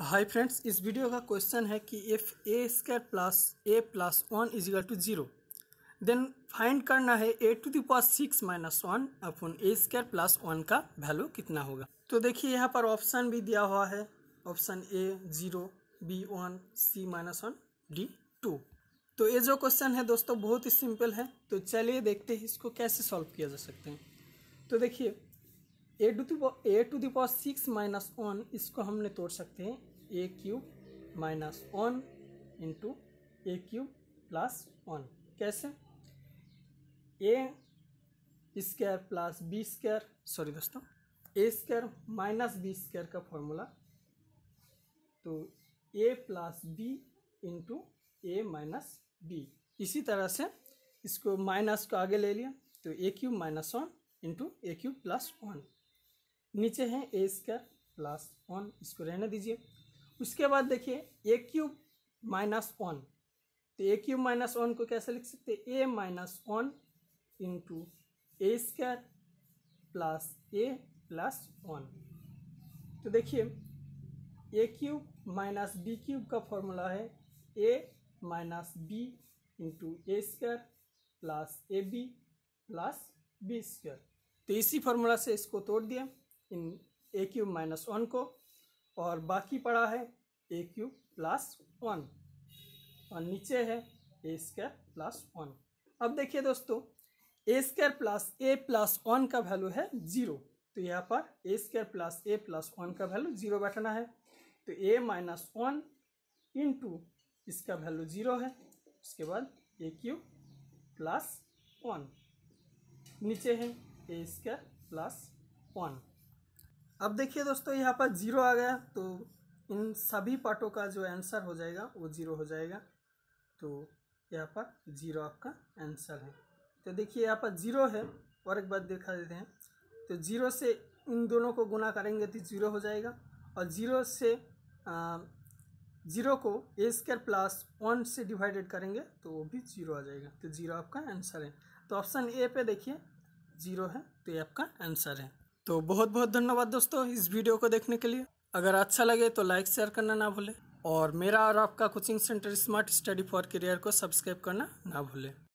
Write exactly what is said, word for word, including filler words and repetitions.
हाय friends, इस video का question है कि if A square plus A plus one is equal to zero then find करना है ए to the power six minus one upon a square plus one का value कितना होगा। तो देखिए यहाँ पर ऑप्शन भी दिया हुआ है, ऑप्शन ए जीरो, बी वन, सी माइनस वन, डी टू। तो ये जो क्वेश्चन है दोस्तों बहुत ही सिंपल है। तो चलिए देखते हैं इसको कैसे सॉल्व किया जा सकते हैं। तो देखिए ए to a to the power six minus one इसको हमने तोड़ सकते हैं ए क्यूब माइनस वन इंटू ए क्यूब प्लस वन। कैसे? ए square plus B square sorry दोस्तों ए स्क्वायर माइनस बी स्क्वायर का फॉर्मूला, तो ए प्लस बी इंटू ए माइनस बी। इसी तरह से इसको माइनस को आगे ले लिया, तो ए क्यूब माइनस वन इंटू ए क्यूब प्लस वन। नीचे है ए स्क्वायर प्लस वन, इसको रहने दीजिए। उसके बाद देखिए ए क्यूब माइनस वन, तो ए क्यूब माइनस वन को कैसे लिख सकते हैं? ए माइनस वन इंटू ए स्क्वायर प्लस ए प्लस वन। तो देखिए ए क्यूब माइनस बी क्यूब का फॉर्मूला है ए minus B into A square plus A B plus B square. तो इसी फार्मूला से इसको तोड़ दिया इन ए क्यूब माइनस वन को, और बाकी पड़ा है ए क्यूब प्लस वन और नीचे है ए स्क्वायर प्लस वन। अब देखिए दोस्तों ए स्क्वायर प्लस ए प्लस वन का वैल्यू है जीरो, तो यहाँ पर ए स्क्वायर प्लस ए प्लस वन का वैल्यू जीरो बैठना है। तो ए माइनस वन इंटू इसका वैल्यू जीरो है, उसके बाद ए क्यूब प्लस वन, नीचे है ए स्क्वायर प्लस वन। अब देखिए दोस्तों यहाँ पर जीरो आ गया, तो इन सभी पार्टों का जो आंसर हो जाएगा वो जीरो हो जाएगा। तो यहाँ पर जीरो आपका आंसर है। तो देखिए यहाँ पर जीरो है, और एक बात दिखा देते हैं। तो जीरो से इन दोनों को गुना करेंगे तो जीरो हो जाएगा, और जीरो से जीरो को ए स्क्वायर प्लस वन से डिवाइडेड करेंगे तो वो भी जीरो आ जाएगा। तो जीरो आपका आंसर है। तो ऑप्शन ए पे देखिए जीरो है, तो ये आपका आंसर है। तो बहुत बहुत धन्यवाद दोस्तों इस वीडियो को देखने के लिए। अगर अच्छा लगे तो लाइक शेयर करना ना भूलें, और मेरा और आपका coaching centre smart study for career को सब्सक्राइब करना ना भूलें।